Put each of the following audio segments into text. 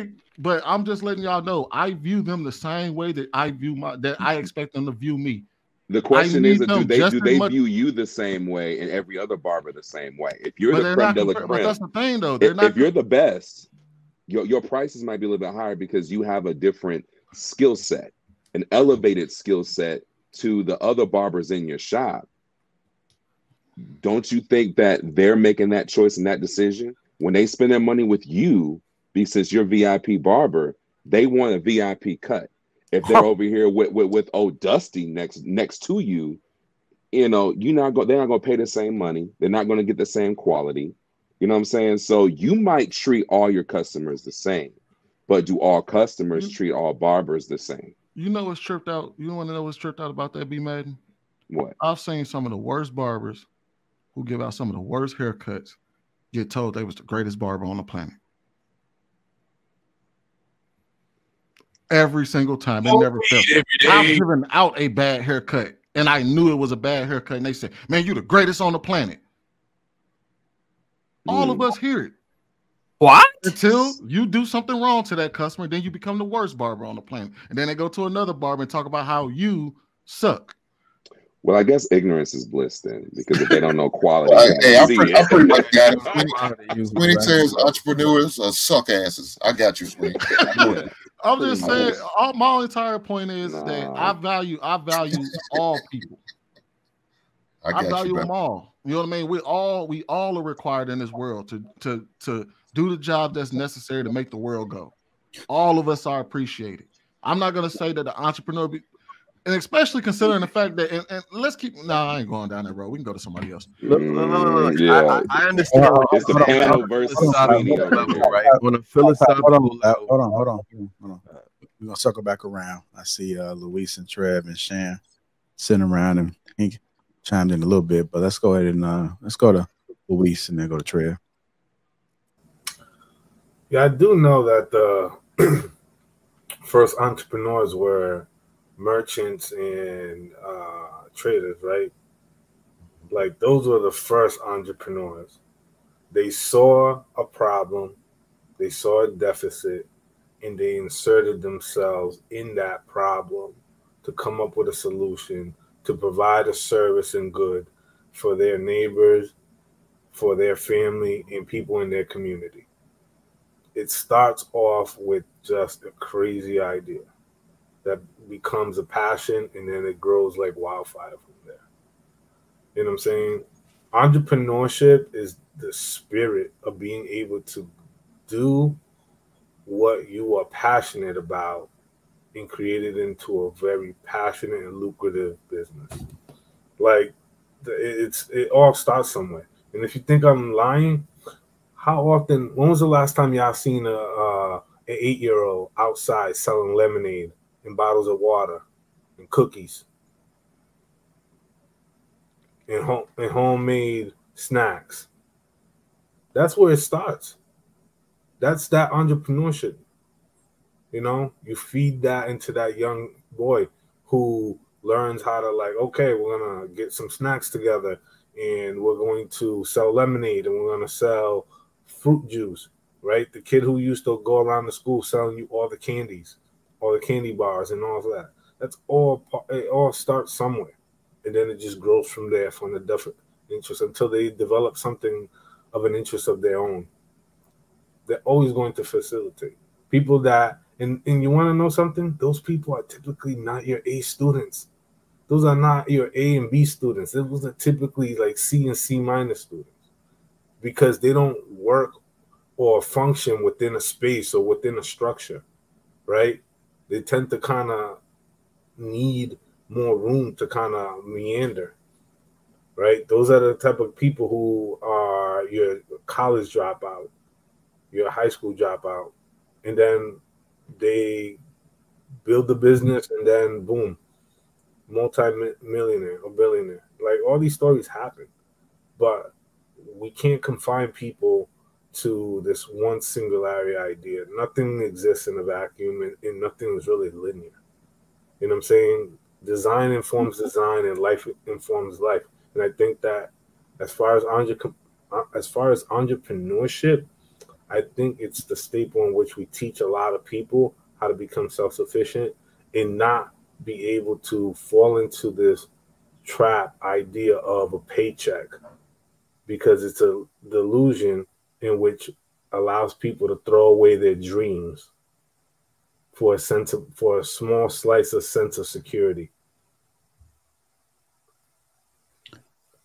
watching, but I'm just letting y'all know I view them the same way that I view I expect them to view me. The question is, do they view you the same way and every other barber the same way? If you're the creme de la creme, that's the thing though. If you're the best, your prices might be a little bit higher because you have a different skill set, an elevated skill set to the other barbers in your shop. Don't you think that they're making that choice and that decision when they spend their money with you because you're VIP barber? They want a VIP cut. If they're over here with old Dusty next to you, you know, they're not gonna pay the same money. They're not gonna get the same quality. You know what I'm saying? So you might treat all your customers the same, but do all customers treat all barbers the same? You know what's tripped out? You want to know what's tripped out about that, B Madden? What? I've seen some of the worst barbers who give out some of the worst haircuts get told they was the greatest barber on the planet. Every single time. They never felt it. I've given out a bad haircut, and I knew it was a bad haircut, and they said, man, you the greatest on the planet. All of us hear it. What? Until you do something wrong to that customer, then you become the worst barber on the planet. And then they go to another barber and talk about how you suck. Well, I guess ignorance is bliss then, because if they don't know quality. Hey, I'm pretty much got it. Sweeney says entrepreneurs are suck asses. I got you, Sweeney. I'm just saying, my entire point is that I value all people. I value them all. You know what I mean? We all are required in this world to do the job that's necessary to make the world go. All of us are appreciated. I'm not gonna say that the entrepreneur and especially considering the fact that, and let's keep. Nah, I ain't going down that road. We can go to somebody else. No. Yeah. I understand. It's the panel versus media level, right? On a philosophical level. Hold on. We're gonna circle back around. I see Luis and Trev and Shan sitting around, and he chimed in a little bit. But let's go ahead and let's go to Luis and then go to Trev. Yeah, I do know that the first entrepreneurs were merchants and traders, right? Like those were the first entrepreneurs. They saw a problem, they saw a deficit, and they inserted themselves in that problem to come up with a solution, to provide a service and good for their neighbors, for their family, and people in their community. It starts off with just a crazy idea that becomes a passion, and then it grows like wildfire from there. You know what I'm saying? Entrepreneurship is the spirit of being able to do what you are passionate about and create it into a very passionate and lucrative business. Like, it all starts somewhere. And if you think I'm lying, when was the last time y'all seen an 8-year-old outside selling lemonade and bottles of water and cookies and homemade snacks? That's where it starts. That's that entrepreneurship. You know, you feed that into that young boy who learns how to, like, okay, we're going to get some snacks together and we're going to sell lemonade and we're going to sell fruit juice, right? The kid who used to go around the school selling you all the candies, all the candy bars and all of that. That's all, it all starts somewhere. And then it just grows from there, from the different interests, until they develop something of an interest of their own. They're always going to facilitate. People that, and you want to know something? Those people are typically not your A students. Those are not your A and B students. Those are typically like C and C- students, because they don't work or function within a space or within a structure, right? They tend to kind of need more room to kind of meander, right? Those are the type of people who are your college dropout, your high school dropout, and then they build the business and then boom, multi-millionaire or billionaire. Like, all these stories happen, but we can't confine people to this one singularity idea. Nothing exists in a vacuum, and nothing is really linear. You know what I'm saying? Design informs design, and life informs life. And I think that as far as entrepreneurship, I think it's the staple in which we teach a lot of people how to become self-sufficient and not be able to fall into this trap idea of a paycheck, because it's a delusion in which allows people to throw away their dreams for a sense of, for a small slice of sense of security.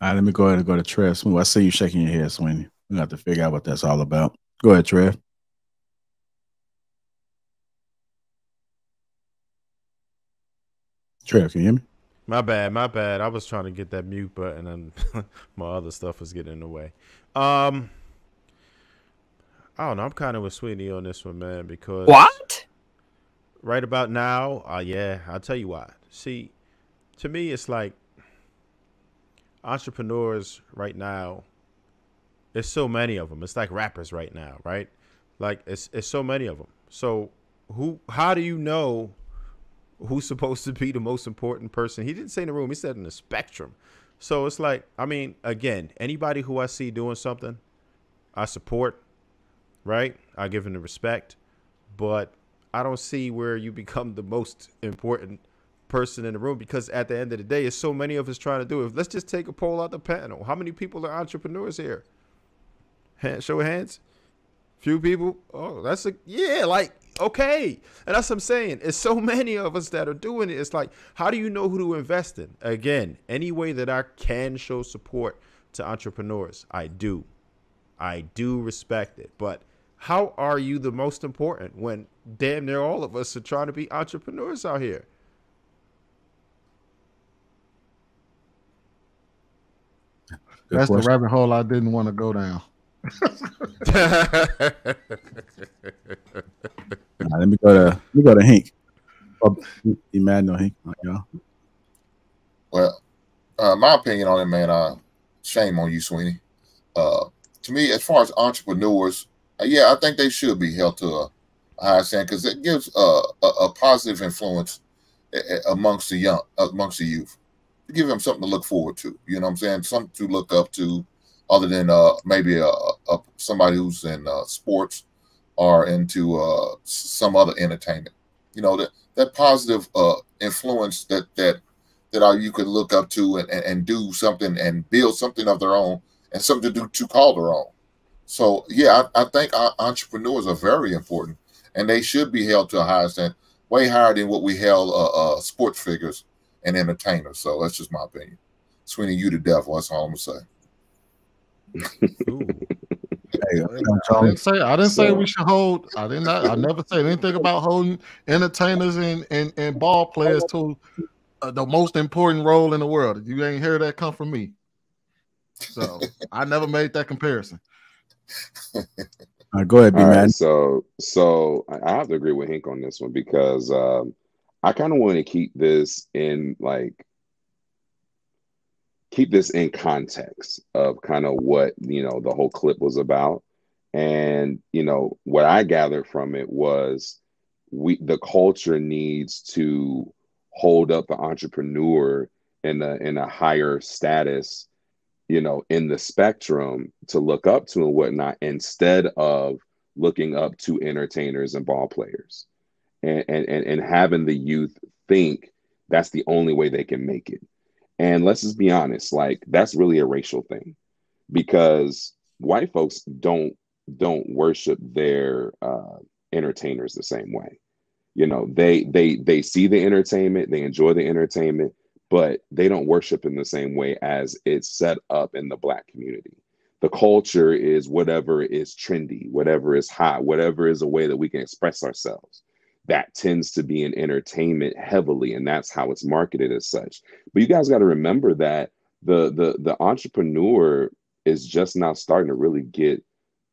All right, let me go ahead and go to Trev. I see you shaking your head, Sweeney. We'll have to figure out what that's all about. Go ahead, Trev. Trev, can you hear me? My bad, my bad. I was trying to get that mute button and my other stuff was getting in the way. I don't know. I'm kind of with Sweeney on this one, man, because... What? Right about now, yeah, I'll tell you why. See, to me, it's like entrepreneurs right now, there's so many of them. It's like rappers right now, right? Like, it's so many of them. So who? How do you know who's supposed to be the most important person? He didn't say in the room. He said in the spectrum. So it's like, I mean, again, anybody who I see doing something, I support, right? I give them the respect. But I don't see where you become the most important person in the room, because at the end of the day, it's so many of us trying to do it. Let's just take a poll out the panel. How many people are entrepreneurs here? Show of hands. Few people. Oh, that's a, yeah, like, okay. And that's what I'm saying. It's so many of us that are doing it. It's like, how do you know who to invest in? Again, any way that I can show support to entrepreneurs, I do. I do respect it. But how are you the most important when damn near all of us are trying to be entrepreneurs out here? That's the rabbit hole I didn't want to go down. Right, let me go to Hank. Emmanuel Hank. Well, my opinion on it, man. Shame on you, Sweeney. To me, as far as entrepreneurs, yeah, I think they should be held to a higher standard, because it gives a positive influence amongst the young, amongst the youth. To give them something to look forward to. You know what I'm saying? Something to look up to, other than maybe somebody who's in sports or into some other entertainment. You know, that positive influence that you could look up to and do something and build something of their own and something to do to call their own. So, yeah, I think our entrepreneurs are very important, and they should be held to a higher standard, way higher than what we held sports figures and entertainers. So that's just my opinion. Sweeney, you the devil. That's all I'm gonna say. I didn't say we should hold. I never said anything about holding entertainers and ball players to the most important role in the world. You ain't hear that come from me. So I never made that comparison. All right, go ahead, B Madden. So I have to agree with Hank on this one, because I kind of want to keep this in context of kind of what, you know, the whole clip was about. And, you know, what I gathered from it was the culture needs to hold up the entrepreneur in a higher status, you know, in the spectrum to look up to and whatnot, instead of looking up to entertainers and ball players and having the youth think that's the only way they can make it. And let's just be honest, like, that's really a racial thing, because white folks don't worship their entertainers the same way. You know, they see the entertainment, they enjoy the entertainment, but they don't worship in the same way as it's set up in the Black community. The culture is whatever is trendy, whatever is hot, whatever is a way that we can express ourselves. That tends to be in entertainment heavily, and that's how it's marketed as such. But you guys got to remember that the entrepreneur is just now starting to really get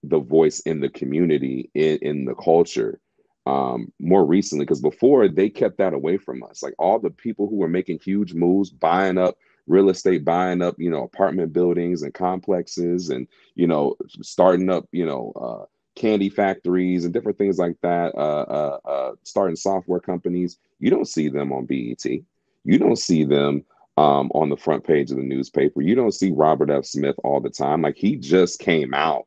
the voice in the community, in the culture, more recently, because before they kept that away from us. Like, all the people who were making huge moves, buying up real estate, buying up, you know, apartment buildings and complexes, and, you know, starting up, you know, candy factories and different things like that, starting software companies. You don't see them on BET. You don't see them on the front page of the newspaper. You don't see Robert F. Smith all the time. Like, he just came out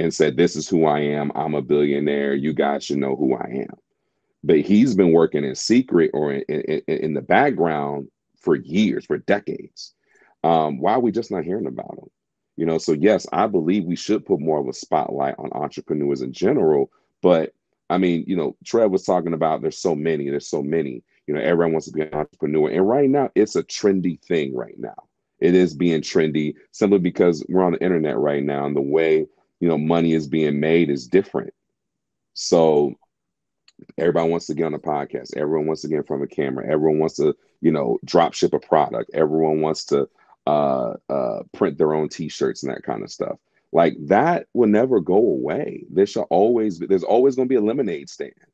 and said, this is who I am. I'm a billionaire. You guys should know who I am. But he's been working in secret or in the background for years, for decades. Why are we just not hearing about him? You know, so yes, I believe we should put more of a spotlight on entrepreneurs in general. But I mean, you know, Trev was talking about there's so many, you know, everyone wants to be an entrepreneur. And right now it's a trendy thing right now. It is being trendy simply because we're on the internet right now. And the way, you know, money is being made is different. So everybody wants to get on a podcast. Everyone wants to get in front of a camera. Everyone wants to, you know, drop ship a product. Everyone wants to print their own T-shirts and that kind of stuff. Like that will never go away. There's always going to be a lemonade stand.